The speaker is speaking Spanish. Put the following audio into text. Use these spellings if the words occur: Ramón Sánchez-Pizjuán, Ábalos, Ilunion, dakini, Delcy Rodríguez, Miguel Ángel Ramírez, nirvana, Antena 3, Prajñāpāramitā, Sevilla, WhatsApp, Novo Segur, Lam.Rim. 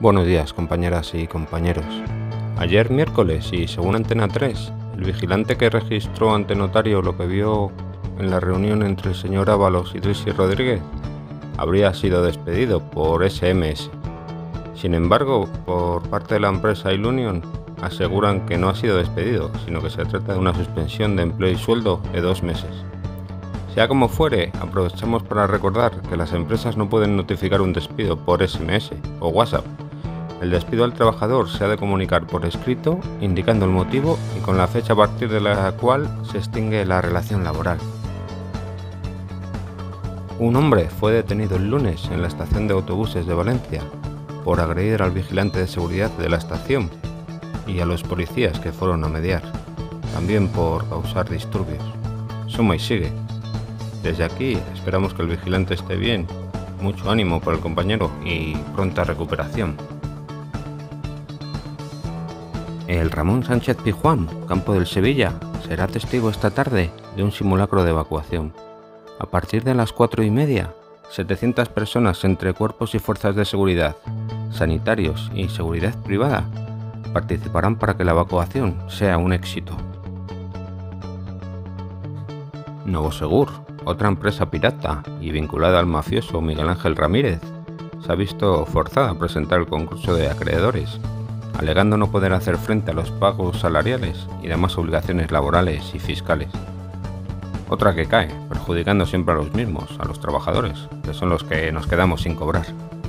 Buenos días, compañeras y compañeros. Ayer miércoles, y según Antena 3, el vigilante que registró ante notario lo que vio en la reunión entre el señor Ábalos y Delcy Rodríguez habría sido despedido por SMS. Sin embargo, por parte de la empresa Ilunion aseguran que no ha sido despedido, sino que se trata de una suspensión de empleo y sueldo de 2 meses. Sea como fuere, aprovechamos para recordar que las empresas no pueden notificar un despido por SMS o WhatsApp. El despido al trabajador se ha de comunicar por escrito, indicando el motivo y con la fecha a partir de la cual se extingue la relación laboral. Un hombre fue detenido el lunes en la estación de autobuses de Valencia por agredir al vigilante de seguridad de la estación y a los policías que fueron a mediar, también por causar disturbios. Suma y sigue. Desde aquí esperamos que el vigilante esté bien, mucho ánimo para el compañero y pronta recuperación. El Ramón Sánchez-Pizjuán, campo del Sevilla, será testigo esta tarde de un simulacro de evacuación. A partir de las 4:30, 700 personas entre cuerpos y fuerzas de seguridad, sanitarios y seguridad privada participarán para que la evacuación sea un éxito. Novo Segur, otra empresa pirata y vinculada al mafioso Miguel Ángel Ramírez, se ha visto forzada a presentar el concurso de acreedores, alegando no poder hacer frente a los pagos salariales y demás obligaciones laborales y fiscales. Otra que cae, perjudicando siempre a los mismos, a los trabajadores, que son los que nos quedamos sin cobrar.